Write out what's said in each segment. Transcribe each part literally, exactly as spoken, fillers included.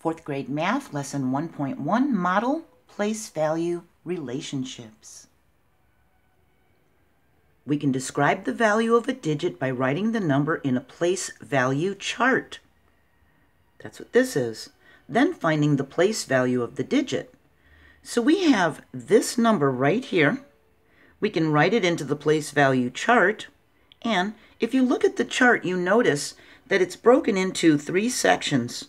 Fourth grade math, lesson one point one, model place-value relationships. We can describe the value of a digit by writing the number in a place-value chart. That's what this is. Then finding the place value of the digit. So we have this number right here. We can write it into the place value chart. And if you look at the chart, you notice that it's broken into three sections.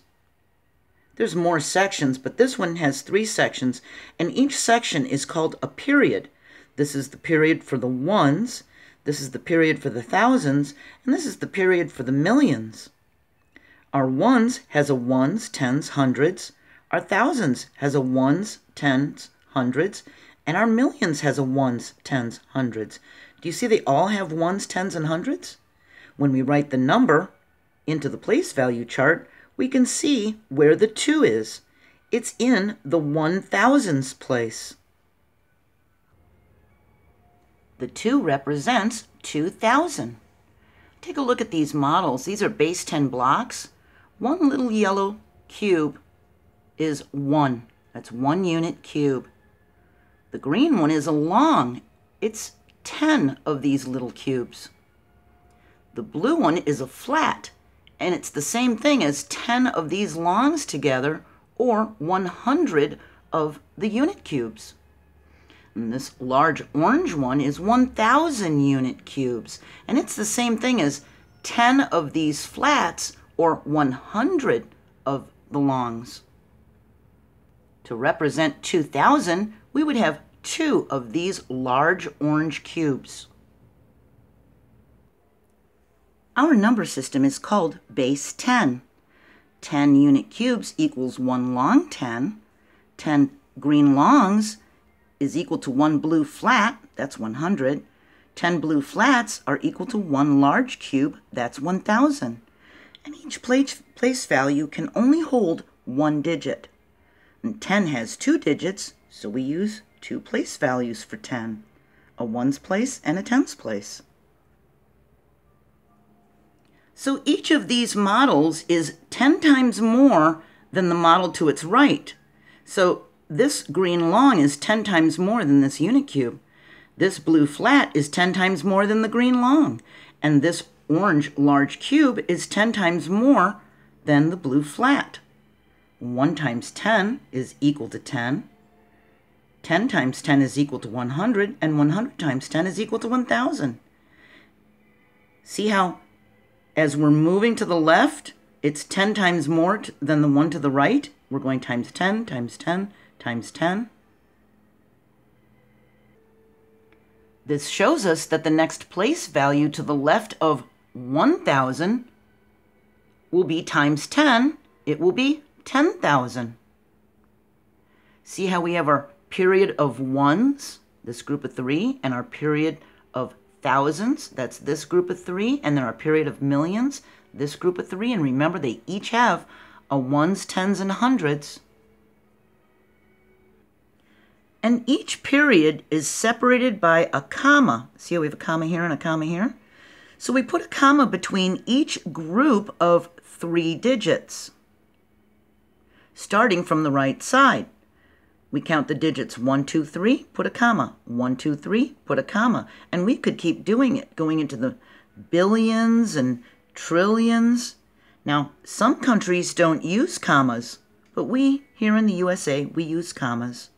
There's more sections, but this one has three sections, and each section is called a period. This is the period for the ones, this is the period for the thousands, and this is the period for the millions. Our ones has a ones, tens, hundreds. Our thousands has a ones, tens, hundreds. And our millions has a ones, tens, hundreds. Do you see they all have ones, tens, and hundreds? When we write the number into the place value chart, we can see where the two is. It's in the one thousandths place. The two represents two thousand. Take a look at these models. These are base ten blocks. One little yellow cube is one. That's one unit cube. The green one is a long. It's ten of these little cubes. The blue one is a flat, and it's the same thing as ten of these longs together, or one hundred of the unit cubes. And this large orange one is one thousand unit cubes, and it's the same thing as ten of these flats, or one hundred of the longs. To represent two thousand, we would have two of these large orange cubes. Our number system is called base ten. ten unit cubes equals one long ten. ten green longs is equal to one blue flat, that's one hundred. ten blue flats are equal to one large cube, that's one thousand. And each place, place value can only hold one digit. And ten has two digits, so we use two place values for ten, a ones place and a tens place. So each of these models is ten times more than the model to its right. So this green long is ten times more than this unit cube. This blue flat is ten times more than the green long. And this orange large cube is ten times more than the blue flat. one times ten is equal to ten. ten times ten is equal to one hundred. And one hundred times ten is equal to one thousand. See how, as we're moving to the left, it's ten times more than the one to the right. We're going times ten, times ten, times ten. This shows us that the next place value to the left of one thousand will be times ten. It will be ten thousand. See how we have our period of ones, this group of three, and our period of thousands, that's this group of three, and then our period of millions, this group of three, and remember they each have a ones, tens, and hundreds. And each period is separated by a comma. See how we have a comma here and a comma here? So we put a comma between each group of three digits. Starting from the right side, we count the digits one, two, three, put a comma. one, two, three, put a comma. And we could keep doing it, going into the billions and trillions. Now, some countries don't use commas, but we, here in the U S A, we use commas.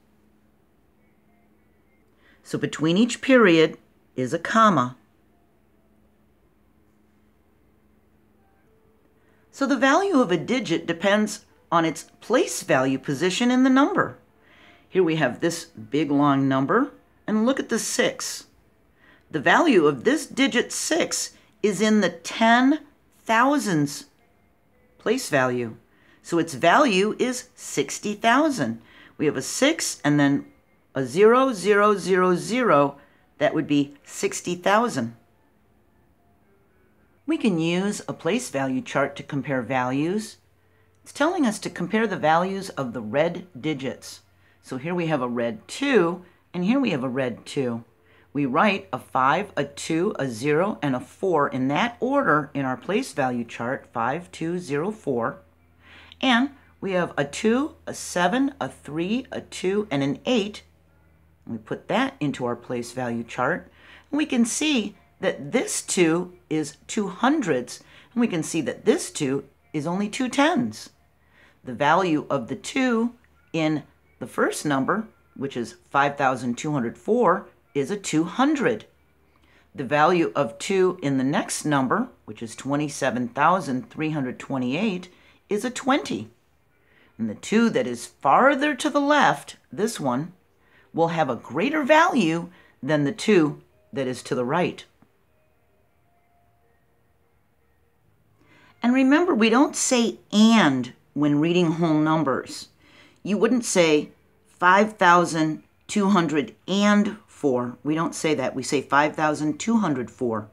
So between each period is a comma. So the value of a digit depends on its place value position in the number. Here we have this big long number, and look at the six. The value of this digit six is in the ten thousandths place value. So its value is sixty thousand. We have a six and then a zero, zero, zero, zero, that would be sixty thousand. We can use a place value chart to compare values. It's telling us to compare the values of the red digits. So here we have a red two, and here we have a red two. We write a five, a two, a zero, and a four in that order in our place value chart, five, two, zero, four. And we have a two, a seven, a three, a two, and an eight. We put that into our place value chart, and we can see that this two is two hundreds, and we can see that this two is only two tens. The value of the two in the first number, which is five thousand two hundred four, is a two hundred. The value of two in the next number, which is twenty-seven thousand three hundred twenty-eight, is a twenty. And the two that is farther to the left, this one, will have a greater value than the two that is to the right. And remember, we don't say "and" when reading whole numbers. You wouldn't say five thousand two hundred four. We don't say that. We say five thousand two hundred four.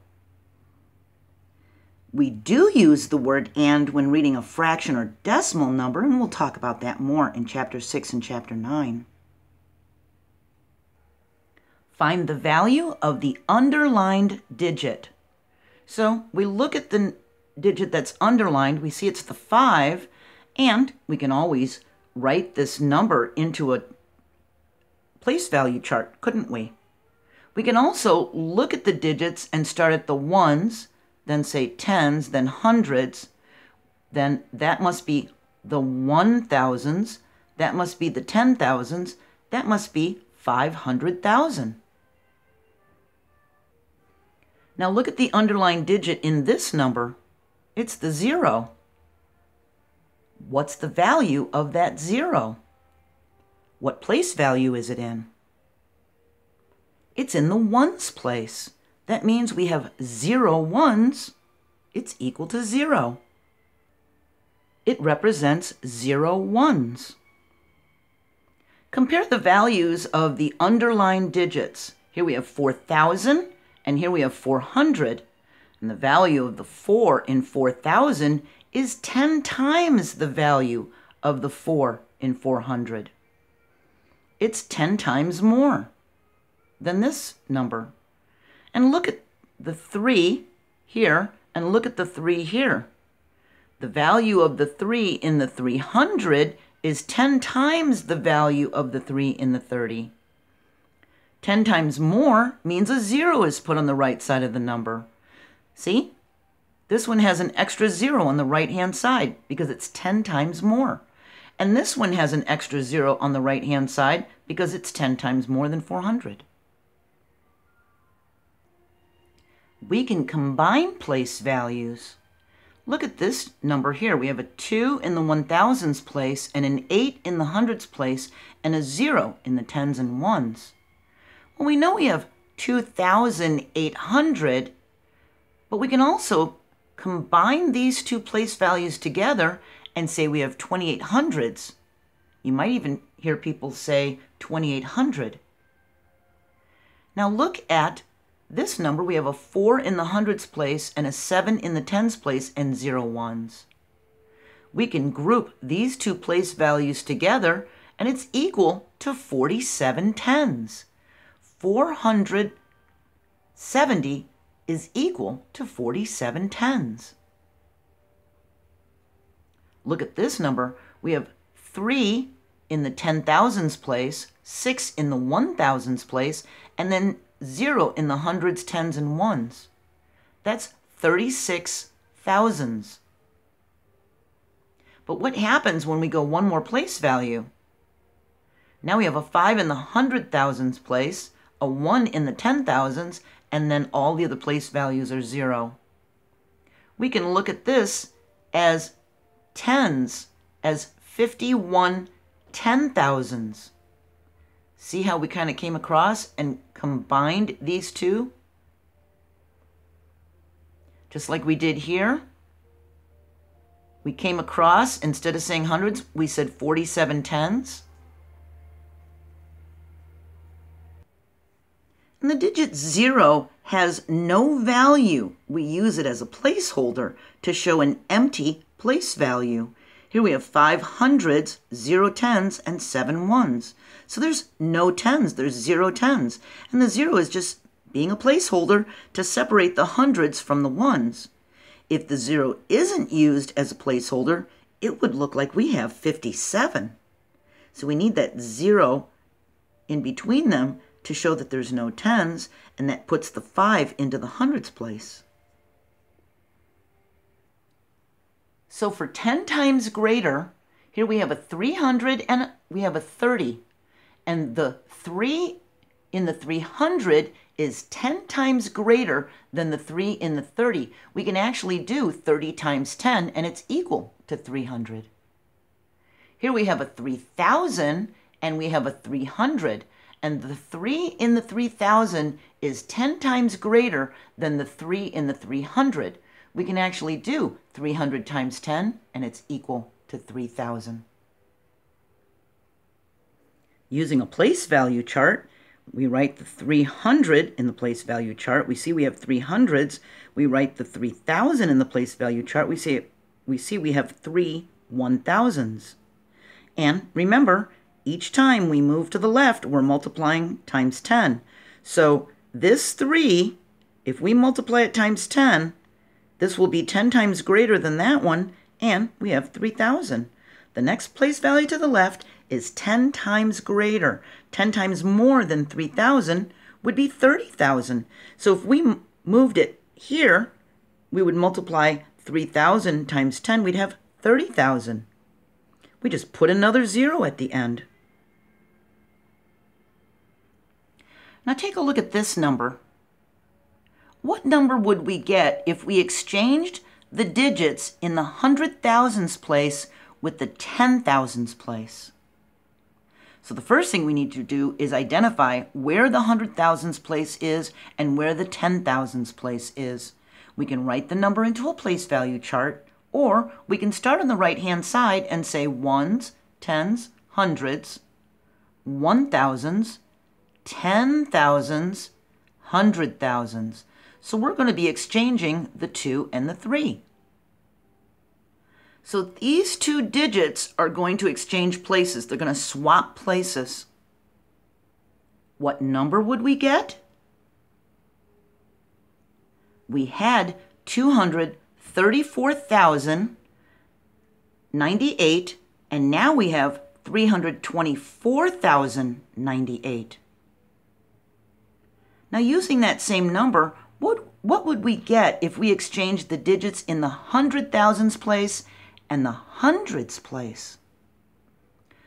We do use the word "and" when reading a fraction or decimal number, and we'll talk about that more in Chapter six and Chapter nine. Find the value of the underlined digit. So we look at the digit that's underlined. We see it's the five, and we can always write this number into a place value chart, couldn't we? We can also look at the digits and start at the ones, then say tens, then hundreds, then that must be the one thousands, that must be the ten thousands, that must be five hundred thousand. Now look at the underlying digit in this number. It's the zero. What's the value of that zero? What place value is it in? It's in the ones place. That means we have zero ones. It's equal to zero. It represents zero ones. Compare the values of the underlined digits. Here we have four thousand, and here we have four hundred. And the value of the four in four thousand is ten times the value of the four in four hundred. It's ten times more than this number. And look at the three here, and look at the three here. The value of the three in the three hundred is ten times the value of the three in the thirty. ten times more means a zero is put on the right side of the number. See? This one has an extra zero on the right-hand side because it's ten times more. And this one has an extra zero on the right-hand side because it's ten times more than four hundred. We can combine place values. Look at this number here. We have a two in the one thousands place, and an eight in the hundreds place, and a zero in the tens and ones. Well, we know we have two thousand eight hundred, but we can also combine these two place values together and say we have twenty-eight hundreds. You might even hear people say twenty-eight hundred. Now look at this number. We have a four in the hundreds place and a seven in the tens place and zero ones. We can group these two place values together, and it's equal to forty-seven tens. four hundred seventy is equal to forty-seven tens. Look at this number. We have three in the ten thousands place, six in the one thousands place, and then zero in the hundreds, tens, and ones. That's thirty-six thousands. But what happens when we go one more place value? Now we have a five in the hundred thousands place, a one in the ten thousands, and then all the other place values are zero. We can look at this as tens, as fifty-one ten thousands. See how we kind of came across and combined these two? Just like we did here. We came across, instead of saying hundreds, we said forty-seven tens. And the digit zero has no value. We use it as a placeholder to show an empty place value. Here we have five hundreds, zero tens, and seven ones. So there's no tens, there's zero tens. And the zero is just being a placeholder to separate the hundreds from the ones. If the zero isn't used as a placeholder, it would look like we have fifty-seven. So we need that zero in between them to show that there's no tens, and that puts the five into the hundreds place. So for ten times greater, here we have a three hundred and we have a thirty. And the three in the three hundred is ten times greater than the three in the thirty. We can actually do thirty times ten, and it's equal to three hundred. Here we have a three thousand and we have a three hundred. And the three in the three thousand is ten times greater than the three in the three hundred. We can actually do three hundred times ten, and it's equal to three thousand. Using a place value chart, we write the three hundred in the place value chart. We see we have three hundreds. We write the three thousand in the place value chart. We see, we see we have three one thousands. And remember, each time we move to the left, we're multiplying times ten. So this three, if we multiply it times ten, this will be ten times greater than that one, and we have three thousand. The next place value to the left is ten times greater. ten times more than three thousand would be thirty thousand. So if we moved it here, we would multiply three thousand times ten, we'd have thirty thousand. We just put another zero at the end. Now take a look at this number. What number would we get if we exchanged the digits in the hundred thousands place with the ten thousands place? So the first thing we need to do is identify where the hundred thousands place is and where the ten thousands place is. We can write the number into a place value chart, or we can start on the right-hand side and say ones, tens, hundreds, one thousands, ten thousands, hundred thousands. So we're going to be exchanging the two and the three. So these two digits are going to exchange places. They're going to swap places. What number would we get? We had two hundred thirty-four thousand ninety-eight, and now we have three hundred twenty-four thousand ninety-eight. Now using that same number, what, what would we get if we exchanged the digits in the hundred thousands place and the hundreds place?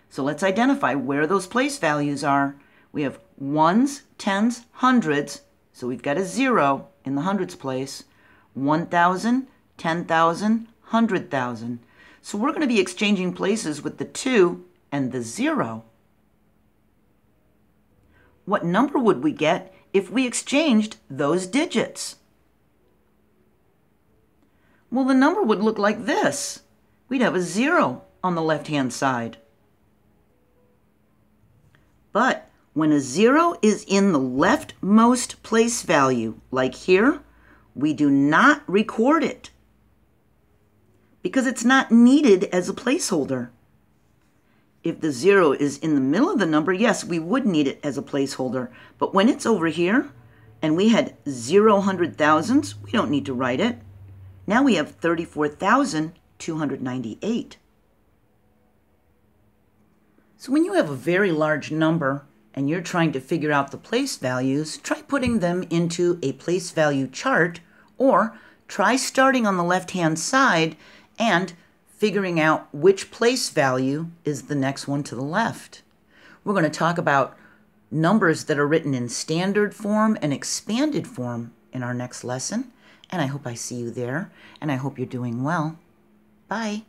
So let's identify where those place values are. We have ones, tens, hundreds, so we've got a zero in the hundreds place, one thousand, ten thousand, one hundred thousand. So we're going to be exchanging places with the two and the zero. What number would we get if we exchanged those digits? Well, the number would look like this. We'd have a zero on the left-hand side. But when a zero is in the leftmost place value, like here, we do not record it because it's not needed as a placeholder. If the zero is in the middle of the number, yes, we would need it as a placeholder. But when it's over here and we had zero hundred thousands, we don't need to write it. Now we have thirty-four thousand two hundred ninety-eight. So when you have a very large number and you're trying to figure out the place values, try putting them into a place value chart, or try starting on the left-hand side and figuring out which place value is the next one to the left. We're going to talk about numbers that are written in standard form and expanded form in our next lesson, and I hope I see you there, and I hope you're doing well. Bye.